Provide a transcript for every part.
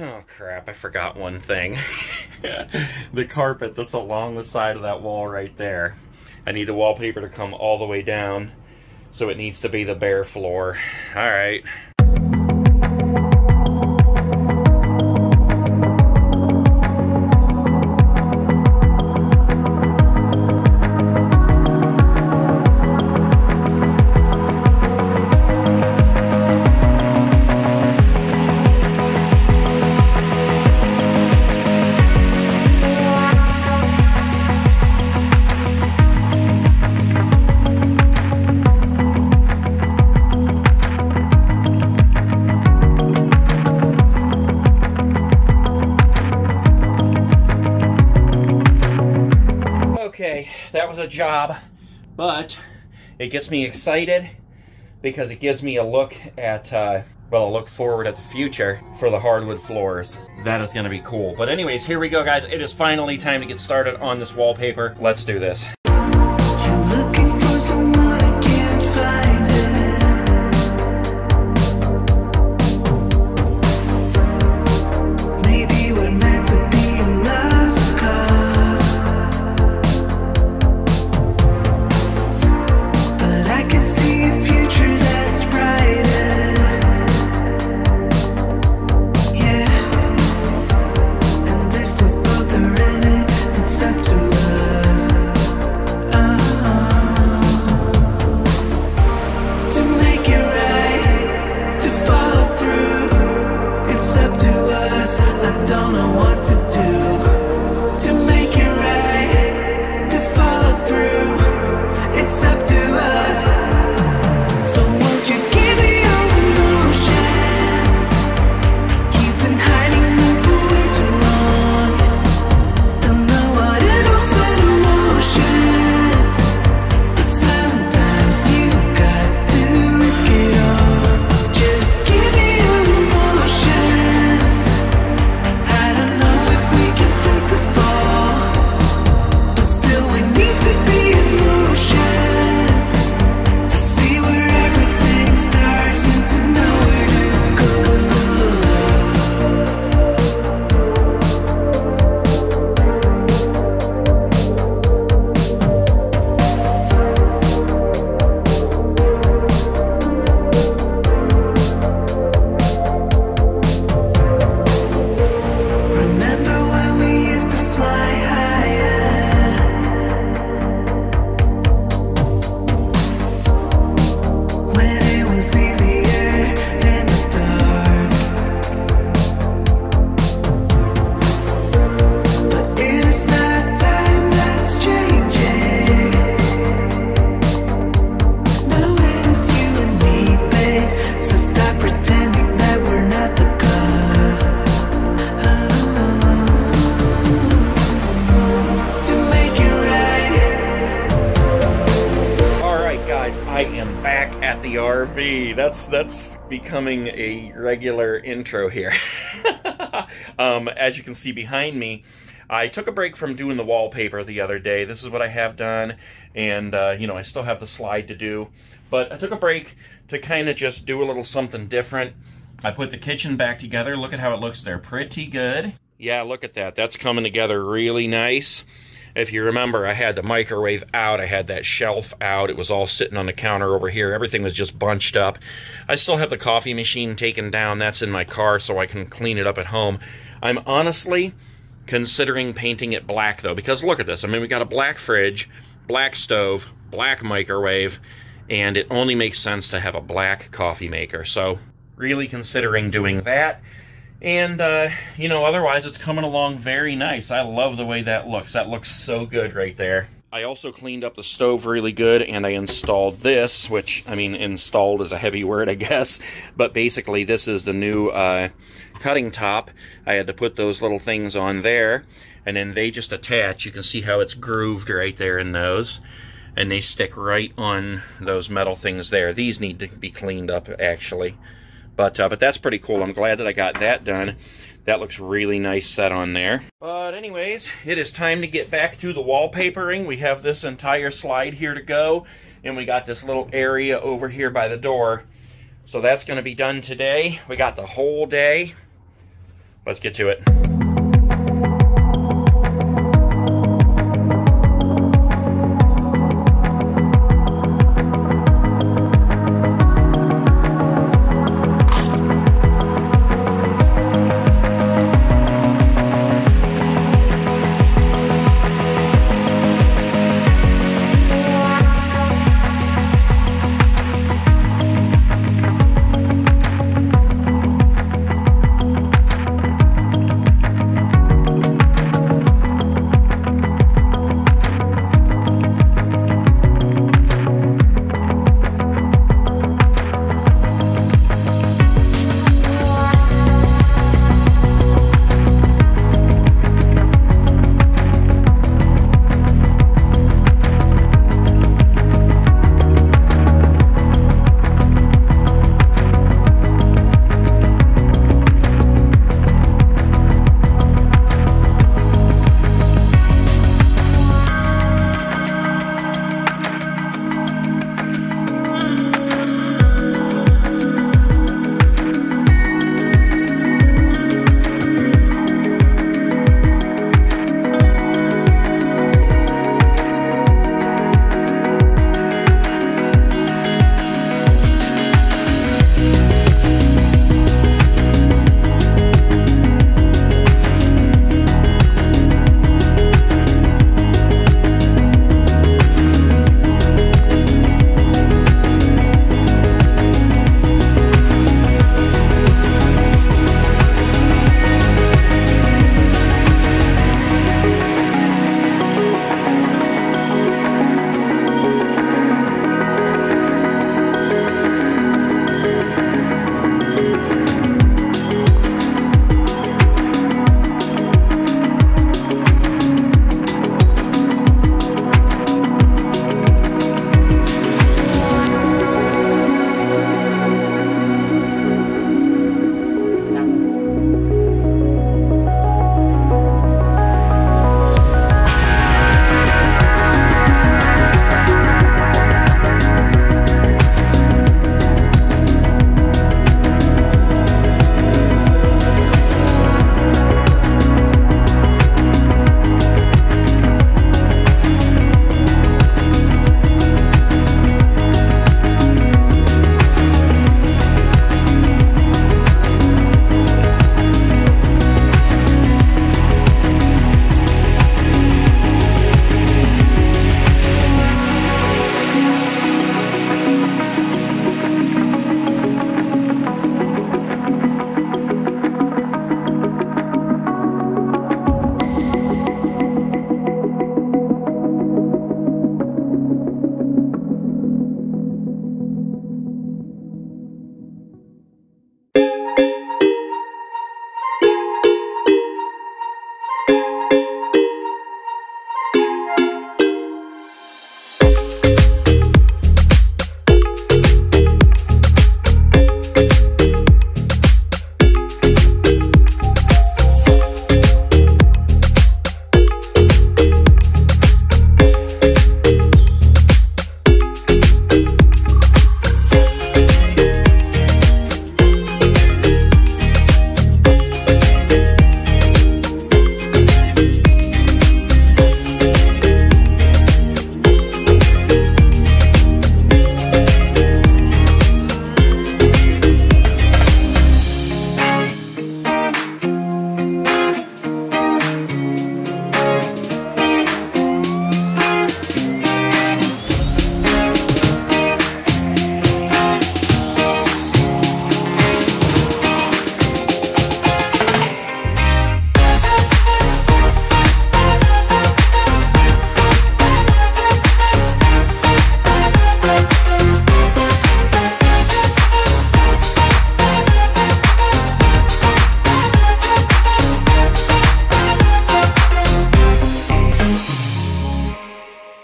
Oh crap, I forgot one thing. The carpet that's along the side of that wall right there. I need the wallpaper to come all the way down, so it needs to be the bare floor. All right. That was a job, but it gets me excited because it gives me a look at, well, a look forward at the future for the hardwood floors. That is going to be cool. But anyways, here we go, guys. It is finally time to get started on this wallpaper. Let's do this. RV. That's becoming a regular intro here. As you can see behind me, I took a break from doing the wallpaper the other day. This is what I have done, and you know, I still have the slide to do, but I took a break to kind of just do a little something different. I put the kitchen back together. Look at how it looks there. Pretty good. Yeah, look at that. That's coming together really nice. If you remember, I had the microwave out, I had that shelf out, it was all sitting on the counter over here, everything was just bunched up. I still have the coffee machine taken down, that's in my car so I can clean it up at home. I'm honestly considering painting it black though, because look at this, I mean we got a black fridge, black stove, black microwave, and it only makes sense to have a black coffee maker, so really considering doing that. And, you know, otherwise it's coming along very nice. I love the way that looks. That looks so good right there. I also cleaned up the stove really good, and I installed this, which, I mean, installed is a heavy word, I guess. But basically, this is the new cutting top. I had to put those little things on there, and then they just attach. You can see how it's grooved right there in those. And they stick right on those metal things there. These need to be cleaned up, actually. But that's pretty cool. I'm glad that I got that done. That looks really nice set on there. But anyways, it is time to get back to the wallpapering. We have this entire slide here to go, and we got this little area over here by the door. So that's going to be done today. We got the whole day. Let's get to it.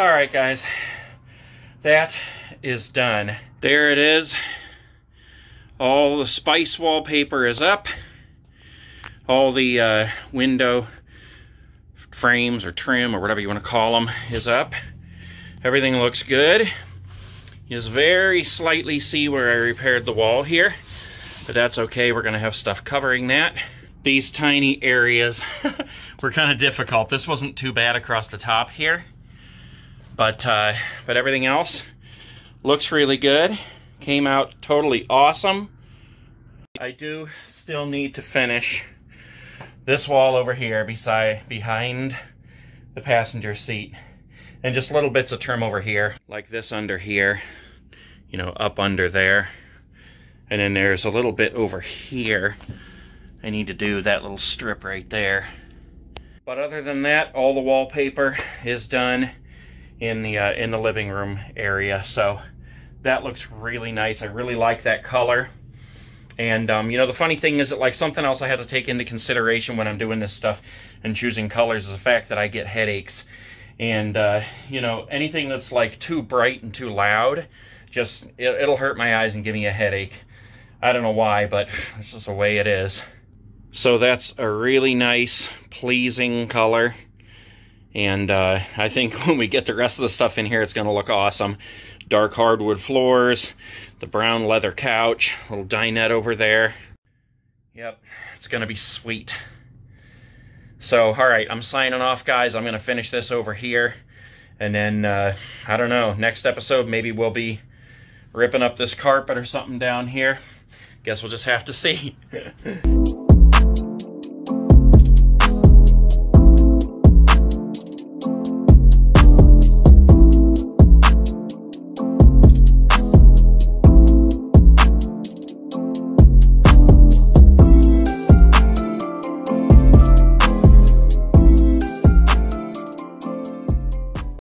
Alright guys, that is done. There it is. All the spice wallpaper is up. All the window frames or trim or whatever you want to call them is up. Everything looks good. You just very slightly see where I repaired the wall here, but that's okay. We're going to have stuff covering that. these tiny areas were kind of difficult. This wasn't too bad across the top here, but everything else looks really good. Came out totally awesome. I do still need to finish this wall over here behind the passenger seat, and just little bits of trim over here, like this under here, you know, up under there, and then there's a little bit over here. I need to do that little strip right there. But other than that, all the wallpaper is done in the living room area, so that looks really nice. I really like that color. And you know, the funny thing is that, like, something else I had to take into consideration when I'm doing this stuff and choosing colors is the fact that I get headaches. And you know, anything that's like too bright and too loud, just it'll hurt my eyes and give me a headache. I don't know why, but it's just the way it is. So that's a really nice, pleasing color. And I think when we get the rest of the stuff in here, it's going to look awesome. Dark hardwood floors, the brown leather couch, little dinette over there. Yep, it's going to be sweet. So, all right, I'm signing off, guys. I'm going to finish this over here. And then, I don't know, next episode, maybe we'll be ripping up this carpet or something down here. Guess we'll just have to see.